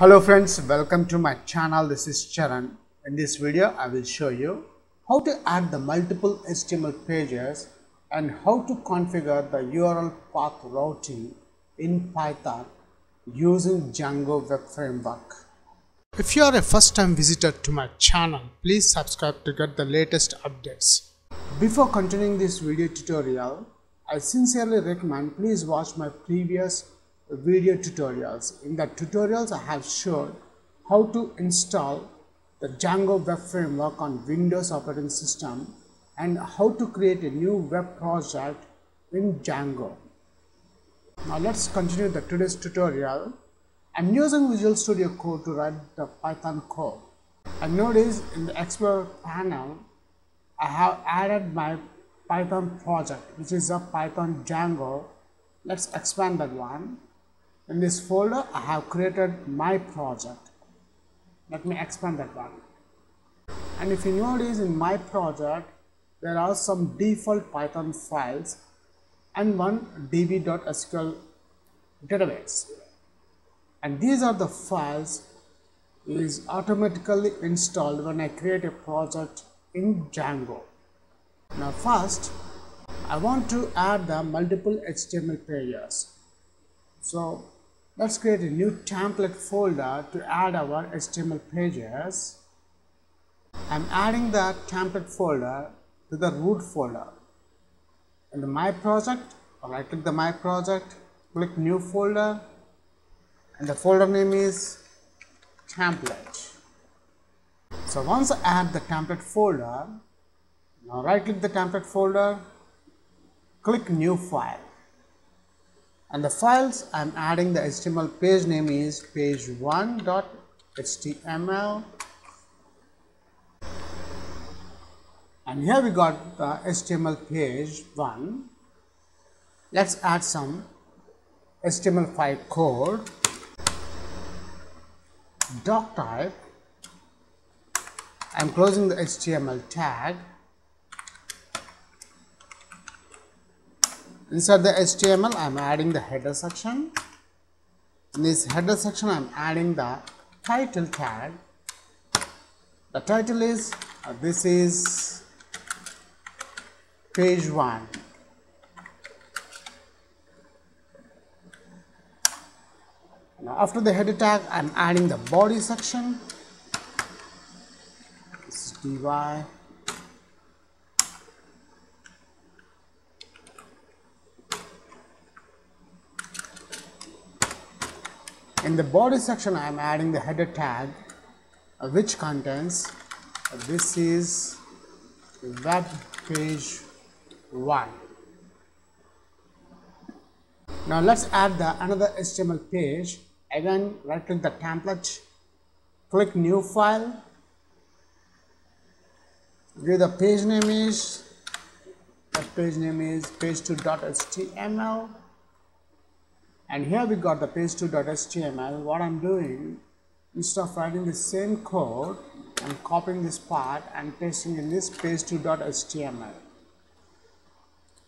Hello friends, welcome to my channel. This is Charan. In this video I will show you how to add the multiple HTML pages and how to configure the URL path routing in Python using Django web framework. If you are a first time visitor to my channel, please subscribe to get the latest updates. Before continuing this video tutorial, I sincerely recommend please watch my previous video tutorials. In the tutorials I have showed how to install the Django web framework on Windows operating system and how to create a new web project in Django. Now let's continue the today's tutorial. I'm using Visual Studio Code to write the Python code. And notice in the Explorer panel I have added my Python project, which is a Python Django. Let's expand that one. In this folder I have created my project. Let me expand that one. And if you notice in my project there are some default Python files and one db.sql database, and these are the files is automatically installed when I create a project in Django. Now first I want to add the multiple HTML pages, so let's create a new template folder to add our HTML pages. I'm adding the template folder to the root folder. In the My Project, right click the My Project, click New Folder, and the folder name is Template. So once I add the template folder, now right click the template folder, click New File. And the files I'm adding the HTML page name is page1.html, and here we got the HTML page 1. Let's add some HTML5 code, Doctype. I'm closing the HTML tag. Inside the HTML, I am adding the header section. In this header section, I am adding the title tag. The title is, this is page 1. Now, after the header tag, I am adding the body section. This is DY. In the body section I am adding the header tag, which contains this is web page 1. Now let's add another HTML page. Again right click the template, click New File, give the page name is, that page name is page2.html. And here we got the page2.html. What I'm doing, instead of writing the same code, I'm copying this part and pasting in this page2.html.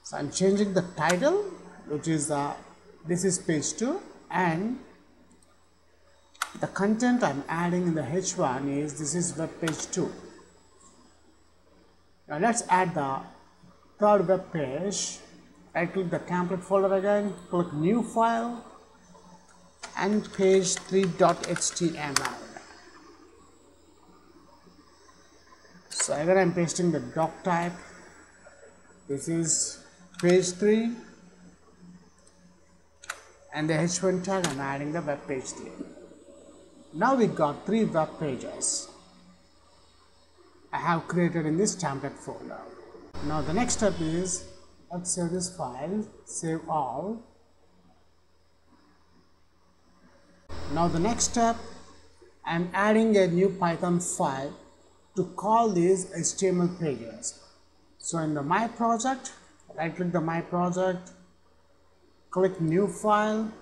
So I'm changing the title, which is this is page 2, and the content I'm adding in the h1 is this is web page 2. Now let's add the third web page. Right click the template folder again, click New File, and page3.html. So again I'm pasting the doc type. This is page3, and the h1 tag I'm adding the web page3. Now we got 3 web pages I have created in this template folder. Now the next step is, let's save this file, save all. Now the next step, I'm adding a new Python file to call these HTML pages. So in the My Project, right click the My Project, click New File.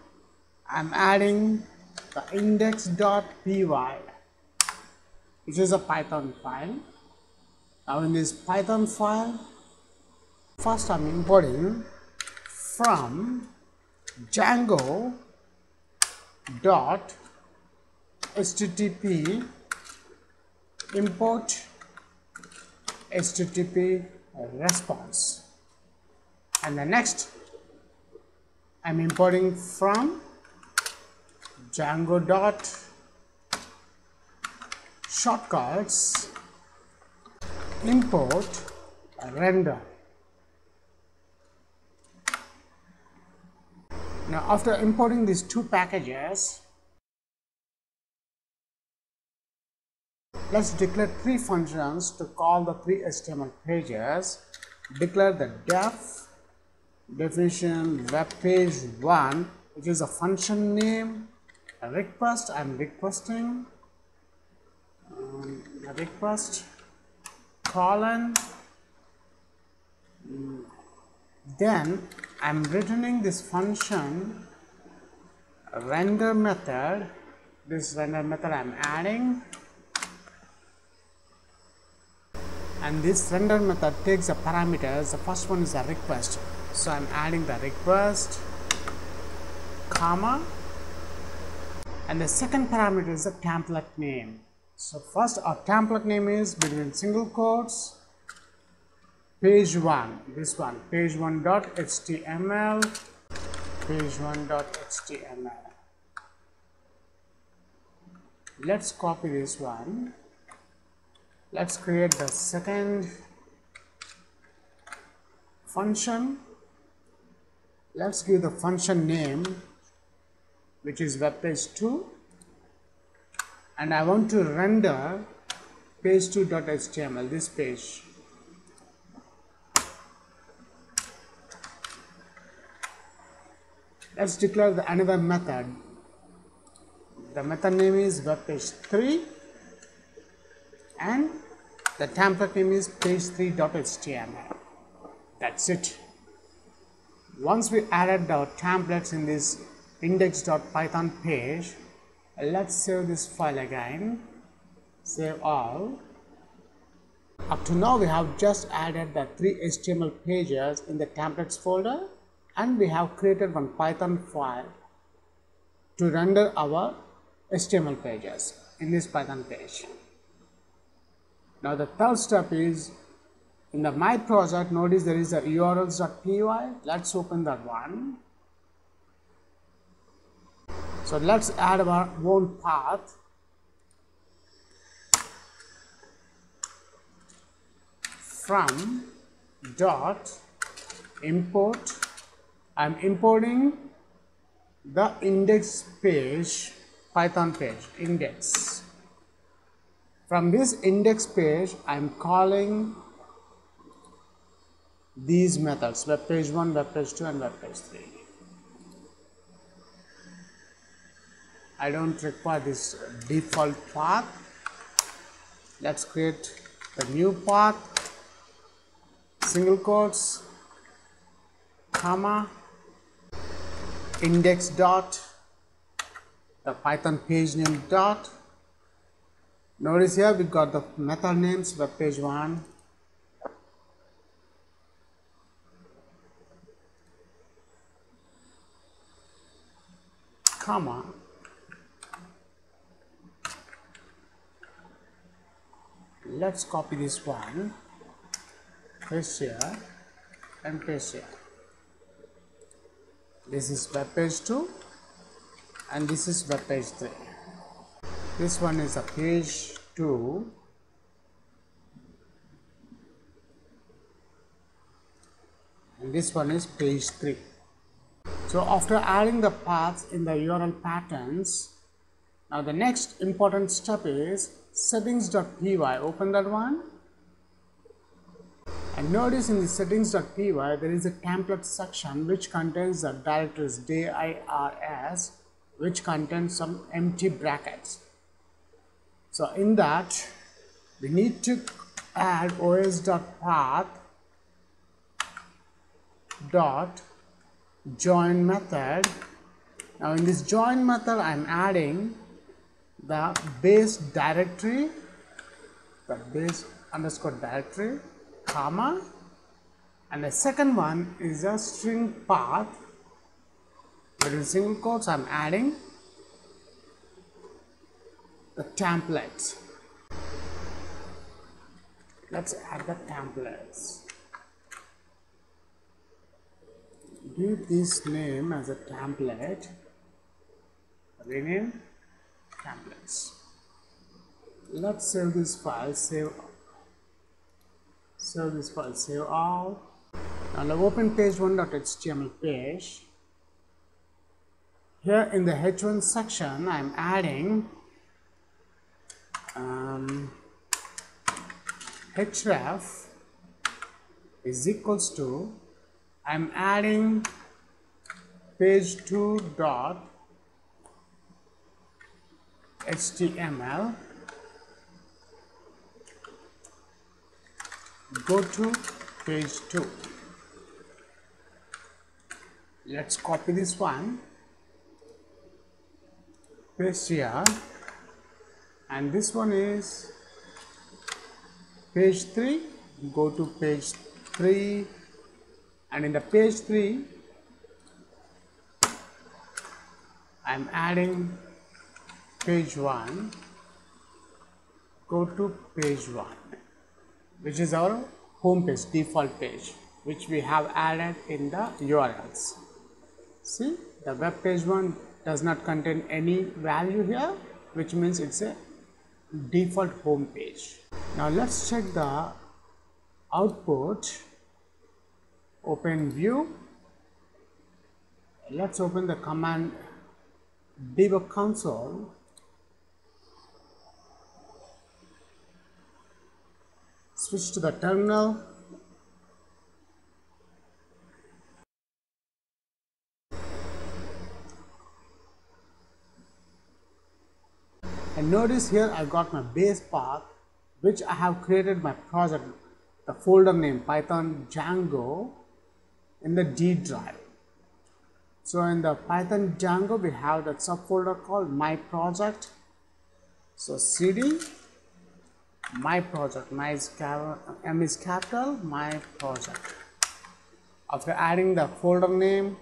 I'm adding the index.py, which is a Python file. Now in this Python file, first I'm importing from Django dot http import http response, and the next I'm importing from Django dot shortcuts import render. Now after importing these two packages, let's declare three functions to call the three HTML pages. Declare the def definition web page 1, which is a function name, a request. I'm requesting a request colon. Then I'm returning this function render method. This render method I'm adding, and this render method takes the parameters. The first one is a request, so I'm adding the request comma, and the second parameter is the template name. So first our template name is between single quotes page 1, this one, page1.html, page1.html. Let's copy this one. Let's create the second function. Let's give the function name, which is web page 2, and I want to render page2.html, this page. Let's declare another method. The method name is webpage3 and the template name is page3.html. That's it. Once we added our templates in this index.python page, let's save this file again. Save all. Up to now we have just added the three HTML pages in the templates folder, and we have created one Python file to render our HTML pages in this Python page. Now the third step is, in the My Project, notice there is a URLs.py. Let's open that one. So let's add our own path. From dot import, I'm importing the index page, Python page, index. From this index page, I'm calling these methods, web page 1, web page 2, and web page 3. I don't require this default path. Let's create the new path, single quotes, comma, index dot, the Python page name dot. Notice here we got the method names, web page 1, comma, let's copy this one, paste here and paste here. This is web page 2 and this is web page 3. This one is a page 2. And this one is page 3. So after adding the paths in the URL patterns, now the next important step is settings.py. Open that one. And notice in the settings.py there is a template section which contains the directories dirs, which contains some empty brackets. So in that we need to add os.path dot join method. Now in this join method I'm adding the base directory, the base underscore directory, comma, and the second one is a string path. Between single quotes I'm adding the templates. Let's add the templates. Give this name as a template. Rename templates. Let's save this file. Save this file. Save all. Now open page1.html page. Here in the h1 section, I'm adding href is equals to. I'm adding page2.html. Go to page 2. Let's copy this one, paste here, and this one is page 3. Go to page 3, and in the page 3, I'm adding page 1. Go to page 1, which is our home page, default page, which we have added in the URLs. See, the web page 1 does not contain any value here, which means it's a default home page. Now let's check the output. Open view. Let's open the command debug console. Switch to the terminal. And notice here I got my base path, which I have created my project, the folder name Python Django, in the D drive. So in the Python Django, we have that subfolder called My Project. So cd my project, my is M is capital, my project. After adding the folder name,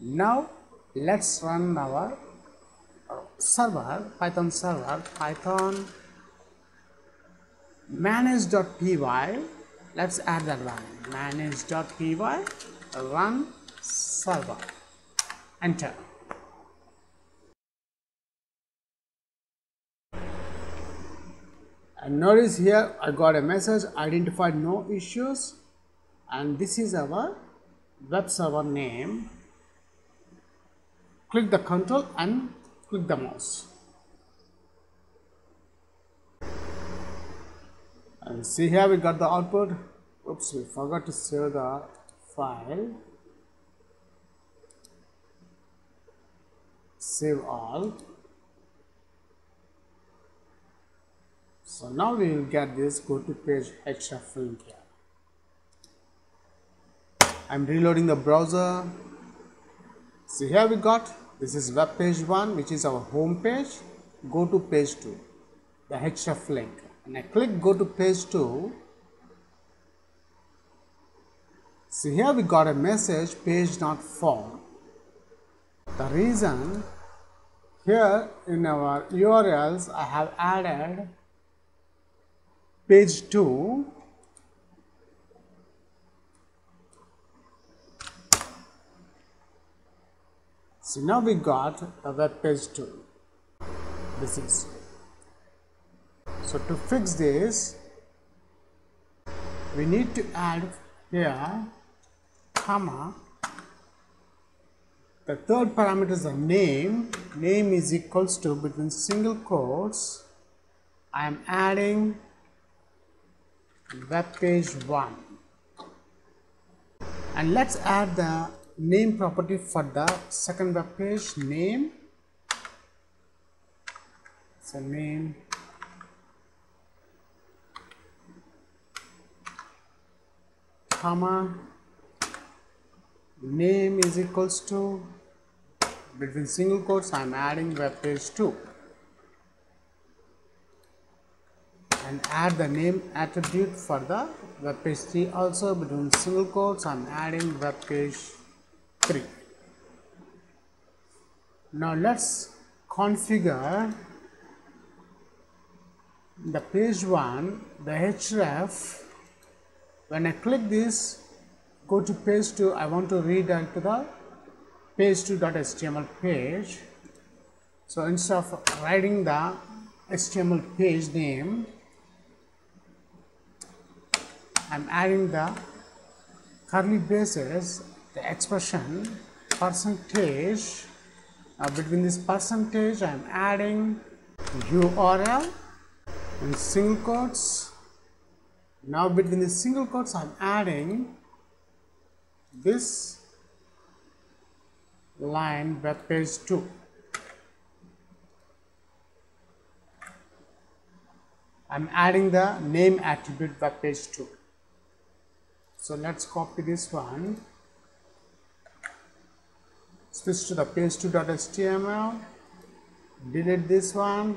now let's run our server, Python server, Python manage.py. let's add that one, manage.py, run server, enter. And notice here I got a message, identified no issues, and this is our web server name. Click the control and click the mouse. And see here we got the output. Oops, we forgot to save the file. Save all. So now we will get this go to page href link here. I'm reloading the browser. See here we got, this is web page 1, which is our home page. Go to page 2, the href link. And I click go to page 2. See here we got a message, page not found. The reason, here in our URLs I have added page 2 . So now we got a web page 2. This is so to fix this, we need to add here comma. The third parameter is the name. Name is equals to, between single quotes, I am adding web page 1, and let's add the name property for the second web page. Name, so name, comma, name is equals to, between single quotes, I'm adding web page 2. And add the name attribute for the web page 3 also, between single quotes, I'm adding web page 3. Now let's configure the page one, the href. When I click this, go to page two. I want to redirect to the page2.html page. So instead of writing the HTML page name, I'm adding the curly braces, the expression percentage. Between this percentage, I'm adding URL in single quotes. Now between the single quotes, I'm adding this line web page 2. I'm adding the name attribute web page 2. So let's copy this one. Switch to the page2.html. Delete this one.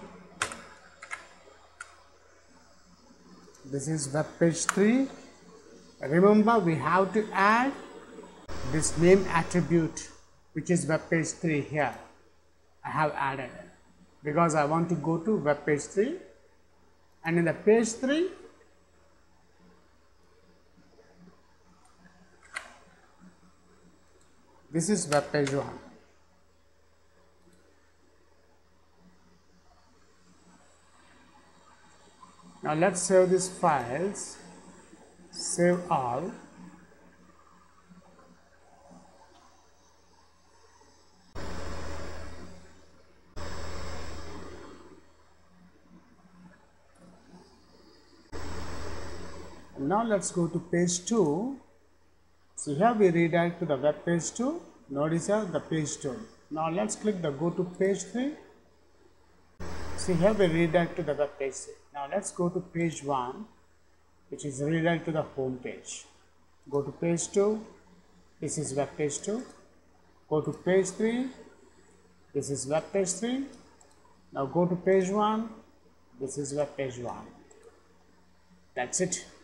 This is web page 3. Remember, we have to add this name attribute, which is web page 3 here. I have added it because I want to go to web page 3, and in the page 3 this is web page 1. Now let's save these files. Save all. Now let's go to page 2. So here we redirect to the web page 2. Notice here the page 2. Now let's click the go to page 3. See, here we redirect to the web page 3. Now let's go to page 1, which is redirect to the home page. Go to page 2. This is web page 2. Go to page 3. This is web page 3. Now go to page 1. This is web page 1. That's it.